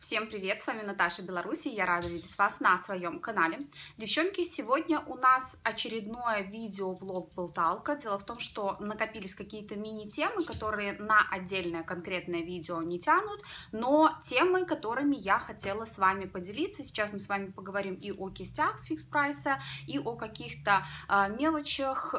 Всем привет, с вами Наташа Беларусь, и я рада видеть вас на своем канале. Девчонки, сегодня у нас очередное видео-влог болталка. Дело в том, что накопились какие-то мини-темы, которые на отдельное конкретное видео не тянут, но темы, которыми я хотела с вами поделиться. Сейчас мы с вами поговорим и о кистях с фикс-прайса, и о каких-то мелочах,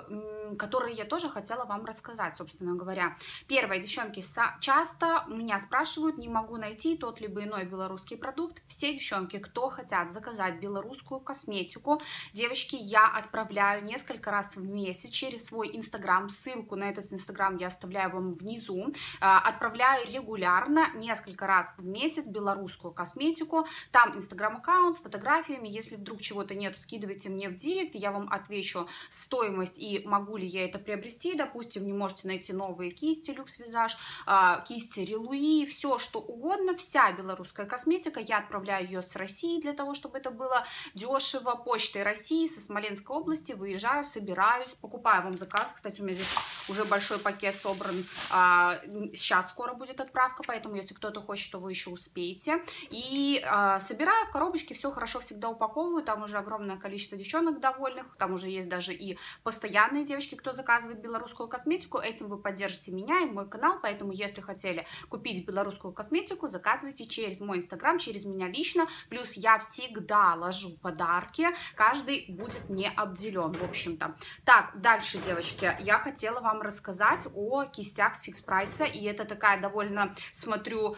которые я тоже хотела вам рассказать, собственно говоря. Первое, девчонки, часто меня спрашивают, не могу найти тот либо иной белорусский продукт. Все девчонки, кто хотят заказать белорусскую косметику, девочки, я отправляю несколько раз в месяц через свой инстаграм, ссылку на этот инстаграм я оставляю вам внизу, отправляю регулярно, несколько раз в месяц белорусскую косметику, там инстаграм-аккаунт с фотографиями, если вдруг чего-то нет, скидывайте мне в директ, я вам отвечу стоимость и могу ли я это приобрести. Допустим, не можете найти новые кисти Люкс Визаж, кисти Рилуи, все что угодно, вся белорусская косметика, я отправляю ее с России для того, чтобы это было дешево, почтой России, со Смоленской области выезжаю, собираюсь, покупаю вам заказ. Кстати, у меня здесь уже большой пакет собран, сейчас скоро будет отправка, поэтому если кто-то хочет, то вы еще успеете. И собираю в коробочке, все хорошо всегда упаковываю, там уже огромное количество девчонок довольных, там уже есть даже и постоянные девочки, кто заказывает белорусскую косметику, этим вы поддержите меня и мой канал, поэтому если хотели купить белорусскую косметику, заказывайте через мой инстаграм, через меня лично, плюс я всегда ложу подарки, каждый будет не обделен, в общем-то. Так, дальше, девочки, я хотела вам рассказать о кистях с фикс-прайса, и это такая довольно, смотрю,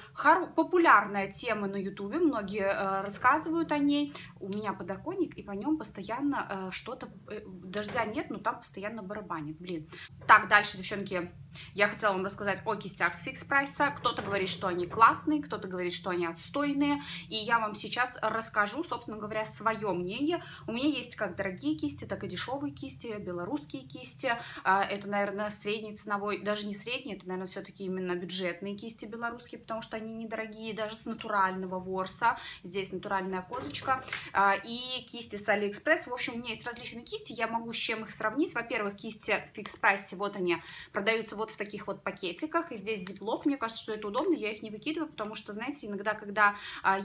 популярная тема на ютубе, многие рассказывают о ней. У меня подоконник, и по нем постоянно что-то, дождя нет, но там постоянно барабанит, блин. Так, дальше, девчонки, я хотела вам рассказать о кистях с фикс-прайса. Кто-то говорит, что они классные, кто-то говорит, что они отстойные, и я вам сейчас расскажу, собственно говоря, свое мнение. У меня есть как дорогие кисти, так и дешевые кисти, белорусские кисти, это, наверное, средний ценовой, даже не средний, это, наверное, все-таки именно бюджетные кисти белорусские, потому что они недорогие, даже с натурального ворса, здесь натуральная козочка, и кисти с Алиэкспресс. В общем, у меня есть различные кисти, я могу с чем их сравнить. Во-первых, кисти в фикс-прайсе, вот они, продаются вот в таких вот пакетиках, и здесь зиплок, мне кажется, что это удобно, я их не выкидываю, потому что, знаете, иногда, когда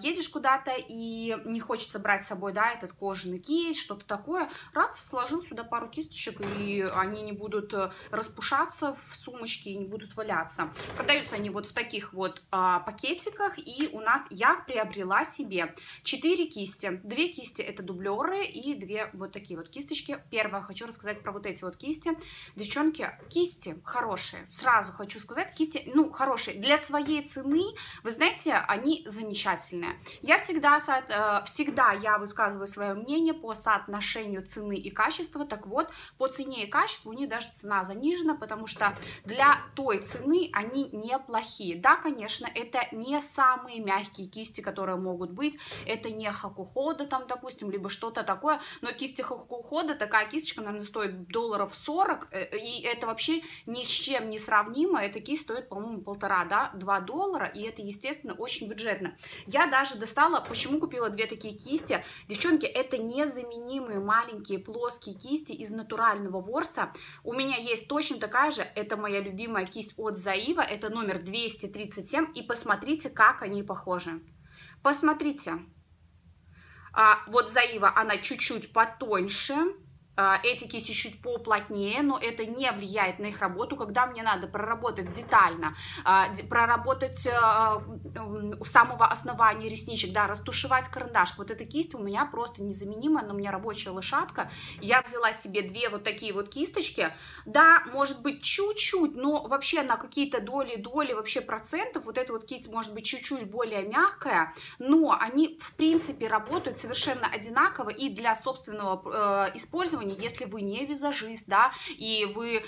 едешь куда-то и не хочется брать с собой, да, этот кожаный кейс, что-то такое, раз, сложил сюда пару кисточек, и они не будут распушаться в сумочке и не будут валяться. Продаются они вот в таких вот пакетиках, и у нас я приобрела себе 4 кисти. 2 кисти это дублеры и 2 вот такие вот кисточки. Первое, хочу рассказать про вот эти вот кисти. Девчонки, кисти хорошие, сразу хочу сказать, кисти, ну, хорошие. Для своей цены, вы знаете, они замечательные. Я всегда высказываю свое мнение по соотношению цены и качества. Так вот, по цене и качеству у них даже цена занижена, потому что для той цены они неплохие. Да, конечно, это не самые мягкие кисти, которые могут быть. Это не хакухода там, допустим, либо что-то такое. Но кисти хакухода, такая кисточка, наверное, стоит $40, и это вообще ни с чем не сравнимо. Эта кисть стоит, по-моему, $1,5–2, и это, естественно, очень бюджетно. Я даже достала, почему купила 2 такие кисти. Девчонки, это незаменимые маленькие плоские кисти из натурального ворса. У меня есть точно такая же, это моя любимая кисть от Заива, это номер 237, и посмотрите, как они похожи. Посмотрите, вот Заива, она чуть-чуть потоньше. Эти кисти чуть поплотнее, но это не влияет на их работу. Когда мне надо проработать детально, проработать у самого основания ресничек, да, растушевать карандаш, вот эта кисть у меня просто незаменима, она у меня рабочая лошадка. Я взяла себе 2 вот такие вот кисточки, да, может быть чуть-чуть, но вообще на какие-то доли вообще процентов. Вот эта вот кисть может быть чуть-чуть более мягкая, но они в принципе работают совершенно одинаково, и для собственного использования, если вы не визажист, да, и вы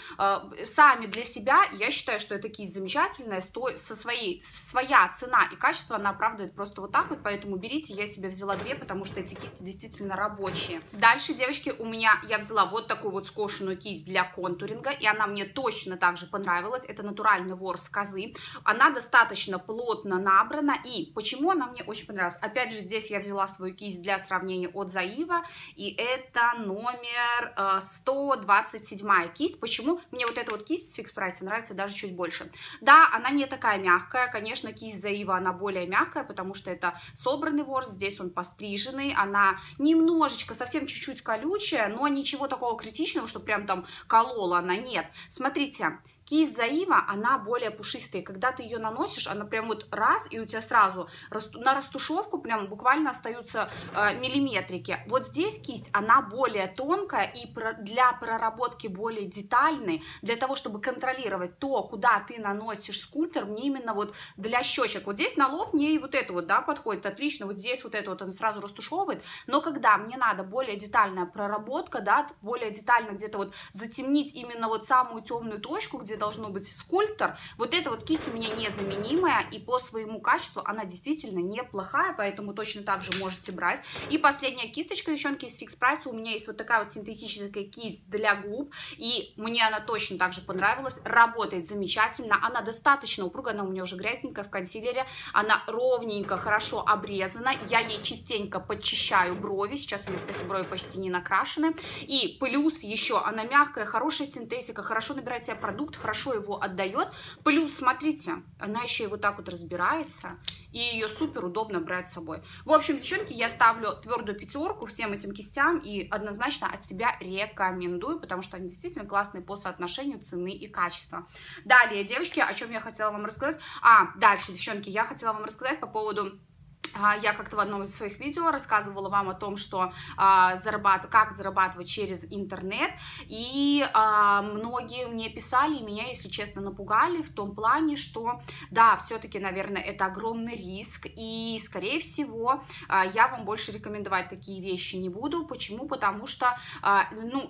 сами для себя, я считаю, что эта кисть замечательная, своя цена и качество, она оправдывает просто вот так вот, поэтому берите. Я себе взяла 2, потому что эти кисти действительно рабочие. Дальше, девочки, у меня, я взяла вот такую вот скошенную кисть для контуринга, и она мне точно так же понравилась, это натуральный ворс козы, она достаточно плотно набрана, и почему она мне очень понравилась, опять же, здесь я взяла свою кисть для сравнения от Заива, и это номер размер 127 кисть. Почему? Мне вот эта вот кисть с фикс-прайса нравится даже чуть больше. Да, она не такая мягкая, конечно, кисть Заива, она более мягкая, потому что это собранный ворс, здесь он постриженный, она немножечко, совсем чуть-чуть колючая, но ничего такого критичного, что прям там колола, она нет. Смотрите, кисть Заива, она более пушистая, когда ты ее наносишь, она прям вот раз, и у тебя сразу на растушевку прям буквально остаются миллиметрики. Вот здесь кисть, она более тонкая и для проработки более детальной, для того, чтобы контролировать то, куда ты наносишь скульптор, мне именно вот для щечек. Вот здесь на лоб мне и вот это вот, да, подходит отлично, вот здесь вот это вот она сразу растушевывает, но когда мне надо более детальная проработка, да, более детально где-то вот затемнить именно вот самую темную точку, где должно быть скульптор, вот эта вот кисть у меня незаменимая, и по своему качеству она действительно неплохая, поэтому точно так же можете брать. И последняя кисточка, девчонки, из фикс-прайса, у меня есть вот такая вот синтетическая кисть для губ, и мне она точно так же понравилась, работает замечательно, она достаточно упругая, она у меня уже грязненькая в консилере, она ровненько, хорошо обрезана, я ей частенько подчищаю брови, сейчас у меня, кстати, брови почти не накрашены, и плюс еще она мягкая, хорошая синтетика, хорошо набирает себе продукт, хорошо его отдает, плюс, смотрите, она еще и вот так вот разбирается, и ее супер удобно брать с собой. В общем, девчонки, я ставлю твердую пятерку всем этим кистям и однозначно от себя рекомендую, потому что они действительно классные по соотношению цены и качества. Далее, девочки, о чем я хотела вам рассказать? Дальше, девчонки, я хотела вам рассказать по поводу... Я как-то в одном из своих видео рассказывала вам о том, что как зарабатывать через интернет, и многие мне писали, и меня, если честно, напугали в том плане, что да, все-таки, наверное, это огромный риск, и, скорее всего, я вам больше рекомендовать такие вещи не буду. Почему? Потому что,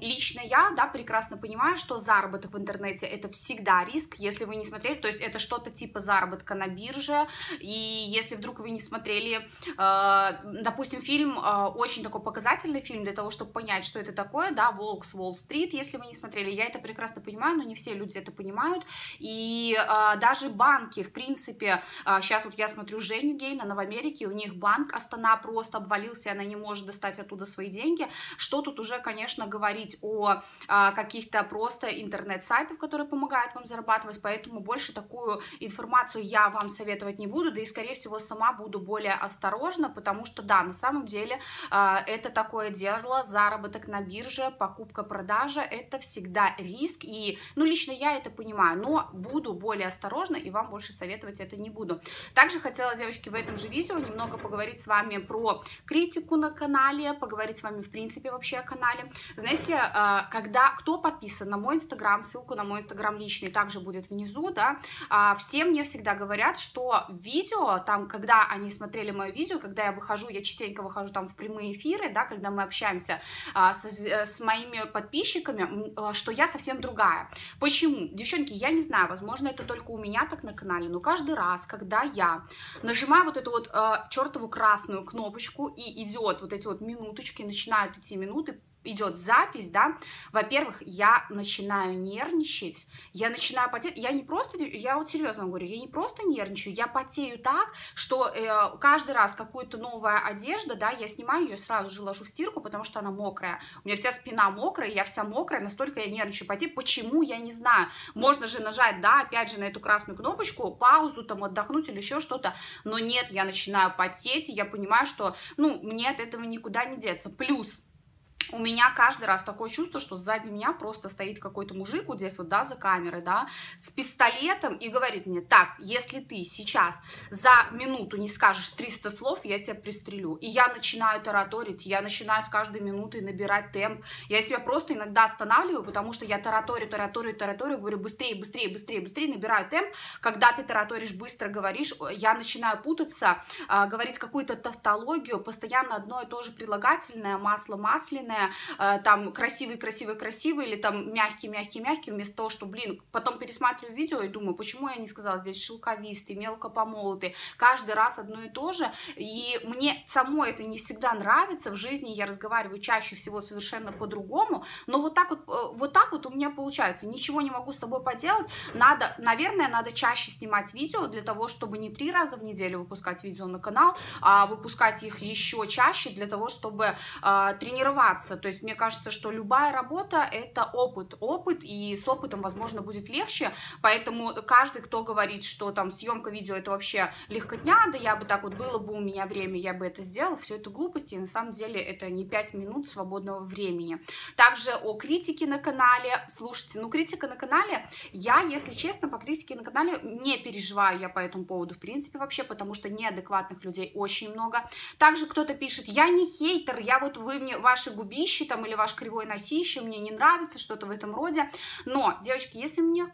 лично я, да, прекрасно понимаю, что заработок в интернете — это всегда риск, если вы не смотрели, то есть это что-то типа заработка на бирже, и если вдруг вы не смотрели, допустим, фильм, очень такой показательный фильм для того, чтобы понять, что это такое, да, «Волк с Уолл-стрит», если вы не смотрели, я это прекрасно понимаю, но не все люди это понимают, и даже банки, в принципе, сейчас вот я смотрю Женю Гейна, она в Америке, у них банк Астана просто обвалился, и она не может достать оттуда свои деньги, что тут уже, конечно, говорить о каких-то просто интернет-сайтах, которые помогают вам зарабатывать, поэтому больше такую информацию я вам советовать не буду, да и, скорее всего, сама буду более осторожно, потому что, да, на самом деле это такое дело, заработок на бирже, покупка-продажа, это всегда риск, и, лично я это понимаю, но буду более осторожна и вам больше советовать это не буду. Также хотела, девочки, в этом же видео немного поговорить с вами про критику на канале, поговорить с вами, в принципе, вообще о канале. Знаете, кто подписан на мой инстаграм, ссылку на мой инстаграм личный также будет внизу, да, все мне всегда говорят, что видео, там, когда они смотрели мое видео, когда я выхожу, я частенько выхожу там в прямые эфиры, да, когда мы общаемся с моими подписчиками, что я совсем другая. Почему? Девчонки, я не знаю, возможно, это только у меня так на канале, но каждый раз, когда я нажимаю вот эту вот чертову красную кнопочку и идет вот эти вот минуточки, начинают идти минуты, идет запись, да, во-первых, я начинаю нервничать, я начинаю потеть, я вот серьезно говорю, я не просто нервничаю, я потею так, что каждый раз какую-то новая одежда, да, я снимаю ее, сразу же ложу в стирку, потому что она мокрая, у меня вся спина мокрая, я вся мокрая, настолько я нервничаю, потею, почему, я не знаю, можно же нажать, да, опять же на эту красную кнопочку, паузу там, отдохнуть или еще что-то, но нет, я начинаю потеть, и я понимаю, что, мне от этого никуда не деться, плюс... У меня каждый раз такое чувство, что сзади меня просто стоит какой-то мужик, вот здесь вот, да, за камерой, да, с пистолетом и говорит мне: так, если ты сейчас за минуту не скажешь 300 слов, я тебя пристрелю. И я начинаю тараторить, я начинаю с каждой минуты набирать темп, я себя просто иногда останавливаю, потому что я тараторю, говорю быстрее, набираю темп. Когда ты тараторишь, быстро говоришь, я начинаю путаться, говорить какую-то тавтологию, постоянно одно и то же прилагательное, масло масляное, там красивый или там мягкий, вместо того, что, блин, потом пересматриваю видео и думаю, почему я не сказала здесь шелковистый, мелко помолотый, каждый раз одно и то же, и мне самой это не всегда нравится, в жизни я разговариваю чаще всего совершенно по-другому, но вот так вот у меня получается, ничего не могу с собой поделать, наверное, надо чаще снимать видео для того, чтобы не 3 раза в неделю выпускать видео на канал, а выпускать их еще чаще для того, чтобы тренироваться развиваться. То есть мне кажется, что любая работа – это опыт, и с опытом, возможно, будет легче. Поэтому каждый, кто говорит, что там съемка видео – это вообще легкотня, да я бы так вот, было бы у меня время, я бы это сделал, все это глупости, и на самом деле это не 5 минут свободного времени. Также о критике на канале. Слушайте, ну критика на канале, я, если честно, по критике на канале не переживаю я по этому поводу, в принципе, вообще, потому что неадекватных людей очень много. Также кто-то пишет, я не хейтер, я вот вы мне, ваши губищи там или ваш кривой носище, мне не нравится, что-то в этом роде. Но, девочки, если мне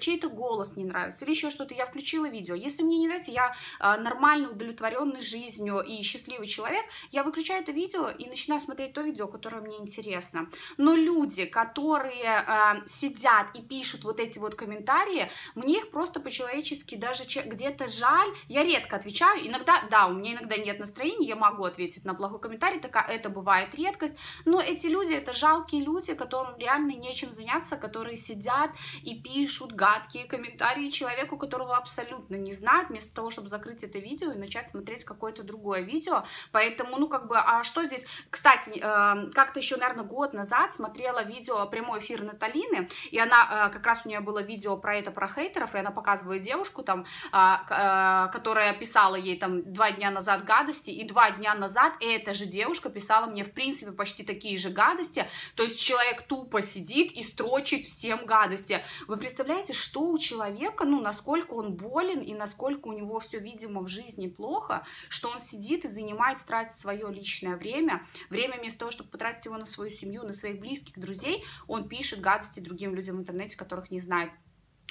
чей-то голос не нравится или еще что-то, я включила видео, если мне не нравится, я нормально удовлетворенный жизнью и счастливый человек, я выключаю это видео и начинаю смотреть то видео, которое мне интересно. Но люди, которые сидят и пишут вот эти вот комментарии, мне их просто по-человечески даже где-то жаль, я редко отвечаю, иногда, да, у меня иногда нет настроения, я могу ответить на плохой комментарий, такая, это бывает редкость, но эти люди, это жалкие люди, которым реально нечем заняться, которые сидят и пишут гадкие комментарии человеку, которого абсолютно не знают, вместо того, чтобы закрыть это видео и начать смотреть какое-то другое видео. Поэтому, ну, как бы, а что здесь? Кстати, как-то еще, наверное, год назад смотрела видео, прямой эфир Наталины, и она, как раз у нее было видео про это, про хейтеров, и она показывает девушку там, которая писала ей там 2 дня назад гадости, и 2 дня назад эта же девушка писала мне, в принципе, почти такие же гадости, то есть человек тупо сидит и строчит всем гадости. Вы представляете, что у человека, ну, насколько он болен и насколько у него все, видимо, в жизни плохо, что он сидит и занимается, тратит свое личное время, вместо того, чтобы потратить его на свою семью, на своих близких, друзей, он пишет гадости другим людям в интернете, которых не знает.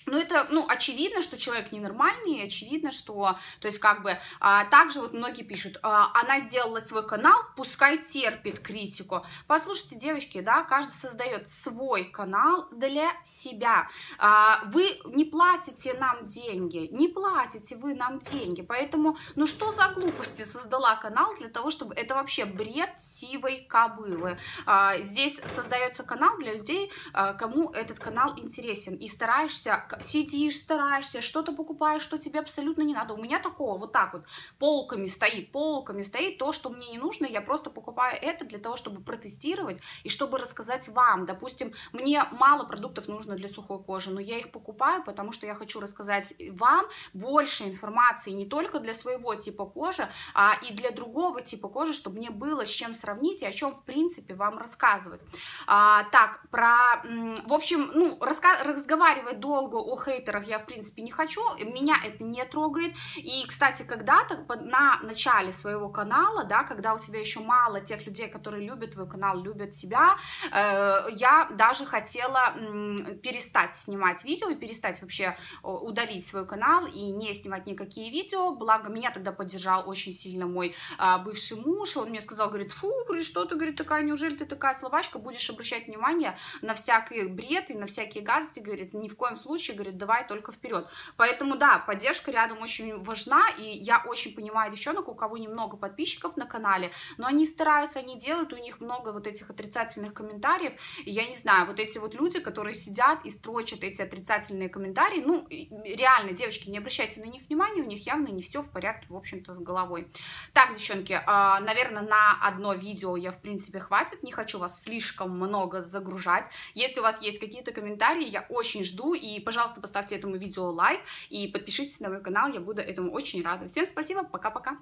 Ну, это, ну, очевидно, что человек ненормальный, очевидно, что, то есть, как бы, также вот многие пишут, она сделала свой канал, пускай терпит критику. Послушайте, девочки, да, каждый создает свой канал для себя. Вы не платите нам деньги, не платите вы нам деньги, поэтому, ну, что за глупости создала канал для того, чтобы, это вообще бред сивой кобылы. Здесь создается канал для людей, кому этот канал интересен, и стараешься... Сидишь, стараешься, что-то покупаешь, что тебе абсолютно не надо. У меня такого вот так вот полками стоит то, что мне не нужно. Я просто покупаю это для того, чтобы протестировать и чтобы рассказать вам. Допустим, мне мало продуктов нужно для сухой кожи, но я их покупаю, потому что я хочу рассказать вам больше информации не только для своего типа кожи, а и для другого типа кожи, чтобы мне было с чем сравнить и о чем, в принципе, вам рассказывать. Так, про... В общем, ну, разговаривать долго о хейтерах я, в принципе, не хочу, меня это не трогает. И, кстати, когда-то на начале своего канала, да, когда у тебя еще мало тех людей, которые любят твой канал, любят тебя, я даже хотела перестать снимать видео и перестать вообще, удалить свой канал и не снимать никакие видео. Благо, меня тогда поддержал очень сильно мой бывший муж, он мне сказал, говорит, фу, что ты, говорит, такая, неужели ты такая словачка, будешь обращать внимание на всякий бред и на всякие гадости, говорит, ни в коем случае, говорит, давай только вперед. Поэтому, да, поддержка рядом очень важна, и я очень понимаю девчонок, у кого немного подписчиков на канале, но они стараются, они делают, у них много вот этих отрицательных комментариев, и я не знаю, вот эти вот люди, которые сидят и строчат эти отрицательные комментарии, ну, реально, девочки, не обращайте на них внимания, у них явно не все в порядке, в общем-то, с головой. Так, девчонки, наверное, на одно видео я, в принципе, хватит, не хочу вас слишком много загружать. Если у вас есть какие-то комментарии, я очень жду, и, пожалуйста, поставьте этому видео лайк и подпишитесь на мой канал, я буду этому очень рада. Всем спасибо, пока-пока!